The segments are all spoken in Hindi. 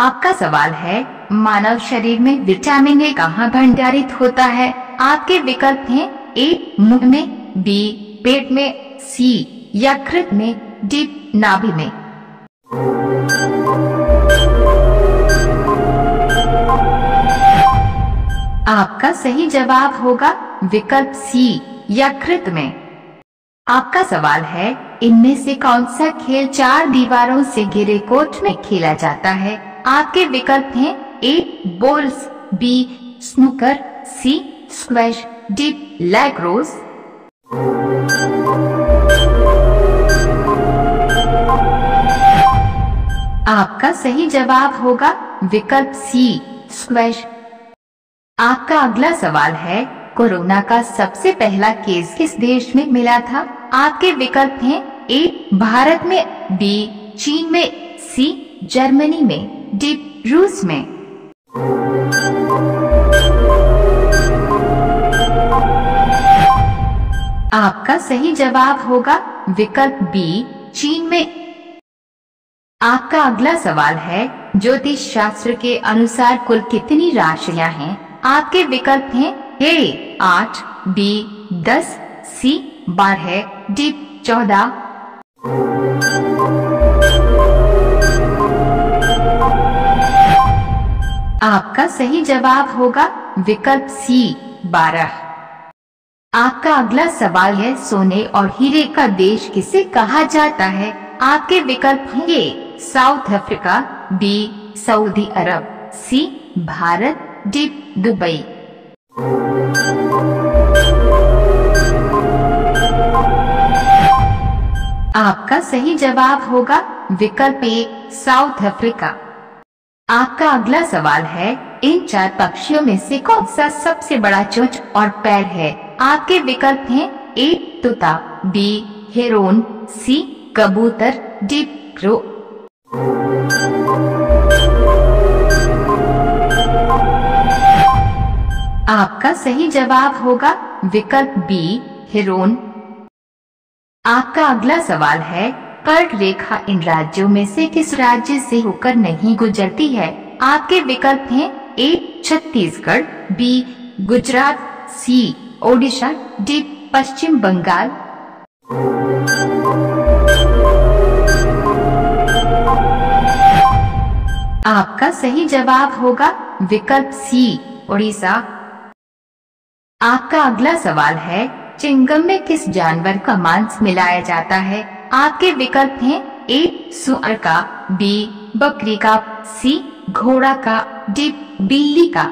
आपका सवाल है, मानव शरीर में विटामिन ए कहाँ भंडारित होता है? आपके विकल्प हैं ए मुंह में, बी पेट में, सी यकृत में, डी नाभि में। आपका सही जवाब होगा विकल्प सी यकृत में। आपका सवाल है, इनमें से कौन सा खेल चार दीवारों से घिरे कोर्ट में खेला जाता है? आपके विकल्प हैं A bowls, B snooker, C squash, D lacrosse. आपका सही जवाब होगा विकल्प सी स्क्वैश। आपका अगला सवाल है, कोरोना का सबसे पहला केस किस देश में मिला था? आपके विकल्प हैं ए भारत में, बी चीन में, सी जर्मनी में, डी रूस में। आपका सही जवाब होगा विकल्प बी चीन में। आपका अगला सवाल है, ज्योतिष शास्त्र के अनुसार कुल कितनी राशियां हैं? आपके विकल्प हैं ए 8, बी 10, सी 12, डी 14। आपका सही जवाब होगा विकल्प सी 12। आपका अगला सवाल है, सोने और हीरे का देश किसे कहा जाता है? आपके विकल्प हैं A South Africa, B Saudi Arab, C Bharat, D Dubai. आपका सही जवाब होगा विकल्प ए साउथ अफ्रीका। आपका अगला सवाल है, इन चार पक्षियों में से कौन सा सबसे बड़ा चोंच और पैर है? आपके विकल्प हैं ए तोता, बी हेरोन, सी कबूतर, डी क्रो। आपका सही जवाब होगा विकल्प बी हेरोन। आपका अगला सवाल है, कर्क रेखा इन राज्यों में से किस राज्य से होकर नहीं गुजरती है? आपके विकल्प हैं A Chhattisgarh, B Gujarat, C Odisha, D Paschim Bengal. आपका सही जवाब होगा विकल्प सी ओडिशा। आपका अगला सवाल है, चिंगम में किस जानवर का मांस मिलाया जाता है? आपके विकल्प हैं ए सूअर का, बी बकरी का, सी घोड़ा का, डी बिल्ली का।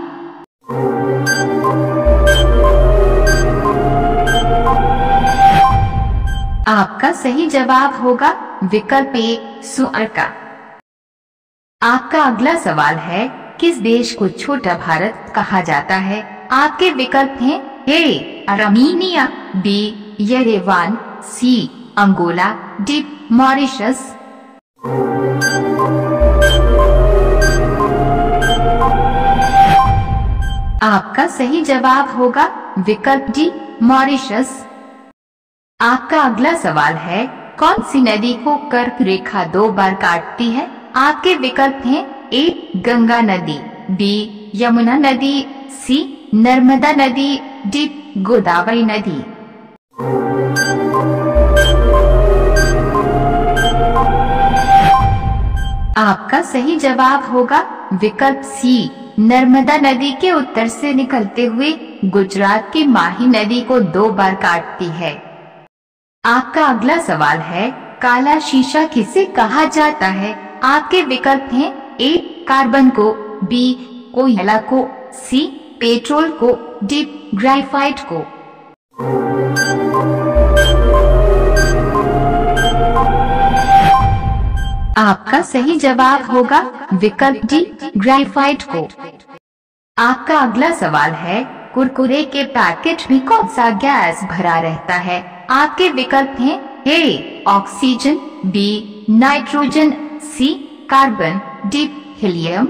आपका सही जवाब होगा विकल्प ए सूअर का। आपका अगला सवाल है, किस देश को छोटा भारत कहा जाता है? आपके विकल्प हैं A Armenia, B Yerevan, C Angola, D Mauritius. आपका सही जवाब होगा विकल्प डी मॉरिशस। आपका अगला सवाल है, कौन सी नदी को कर्क रेखा 2 बार काटती है? आपके विकल्प हैं ए गंगा नदी, बी यमुना नदी, सी नर्मदा नदी, डी गोदावरी नदी। आपका सही जवाब होगा विकल्प सी नर्मदा नदी के उत्तर से निकलते हुए गुजरात की माही नदी को 2 बार काटती है। आपका अगला सवाल है, काला शीशा किसे कहा जाता है? आपके विकल्प हैं ए कार्बन को, बी कोयला को, सी पेट्रोल को, डी ग्रेफाइट को। आपका सही जवाब होगा विकल्प डी ग्रेफाइट को। आपका अगला सवाल है, कुरकुरे के पैकेट में कौन सा गैस भरा रहता है? आपके विकल्प हैं A oxygen, B nitrogen, C carbon, D helium.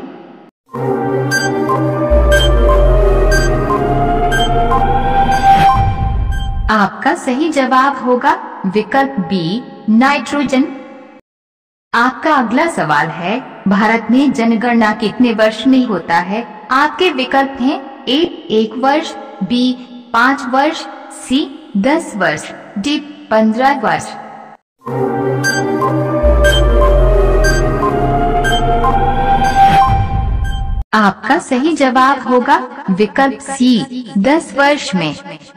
आपका सही जवाब होगा विकल्प बी नाइट्रोजन। आपका अगला सवाल है, भारत में जनगणना कितने वर्ष में होता है? आपके विकल्प हैं ए 1 वर्ष, बी 5 वर्ष, सी 10 वर्ष, डी 15 वर्ष। आपका सही जवाब होगा विकल्प सी 10 वर्ष में।